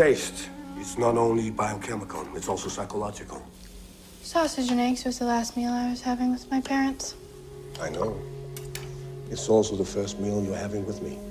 taste. It's not only biochemical, it's also psychological. Sausage and eggs was the last meal I was having with my parents. I know. It's also the first meal you're having with me.